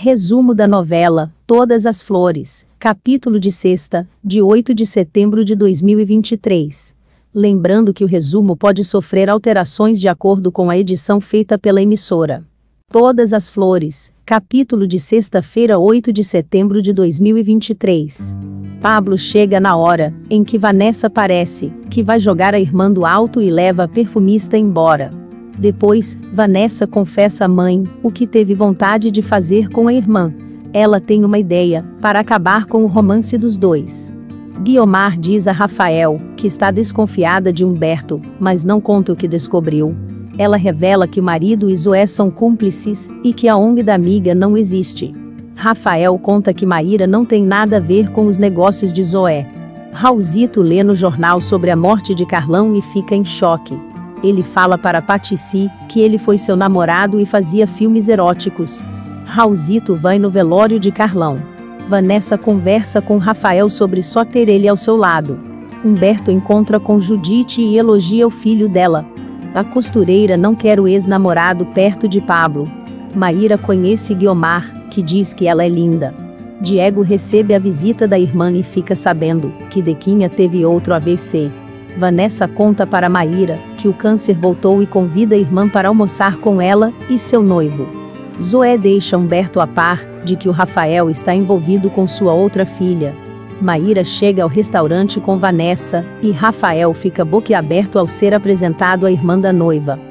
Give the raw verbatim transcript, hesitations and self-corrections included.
Resumo da novela, Todas as Flores, capítulo de sexta, de oito de setembro de dois mil e vinte e três. Lembrando que o resumo pode sofrer alterações de acordo com a edição feita pela emissora. Todas as Flores, capítulo de sexta-feira, oito de setembro de dois mil e vinte e três. Pablo chega na hora em que Vanessa parece que vai jogar a irmã do alto e leva a perfumista embora. Depois, Vanessa confessa à mãe o que teve vontade de fazer com a irmã. Ela tem uma ideia para acabar com o romance dos dois. Guiomar diz a Rafael que está desconfiada de Humberto, mas não conta o que descobriu. Ela revela que o marido e Zoé são cúmplices e que a ONG da amiga não existe. Rafael conta que Maíra não tem nada a ver com os negócios de Zoé. Raulzito lê no jornal sobre a morte de Carlão e fica em choque. Ele fala para Patissi que ele foi seu namorado e fazia filmes eróticos. Raulzito vai no velório de Carlão. Vanessa conversa com Rafael sobre só ter ele ao seu lado. Humberto encontra com Judite e elogia o filho dela. A costureira não quer o ex-namorado perto de Pablo. Maíra conhece Guiomar, que diz que ela é linda. Diego recebe a visita da irmã e fica sabendo que Dequinha teve outro A V C. Vanessa conta para Maíra que o câncer voltou e convida a irmã para almoçar com ela e seu noivo. Zoé deixa Humberto a par de que o Rafael está envolvido com sua outra filha. Maíra chega ao restaurante com Vanessa e Rafael fica boquiaberto ao ser apresentado à irmã da noiva.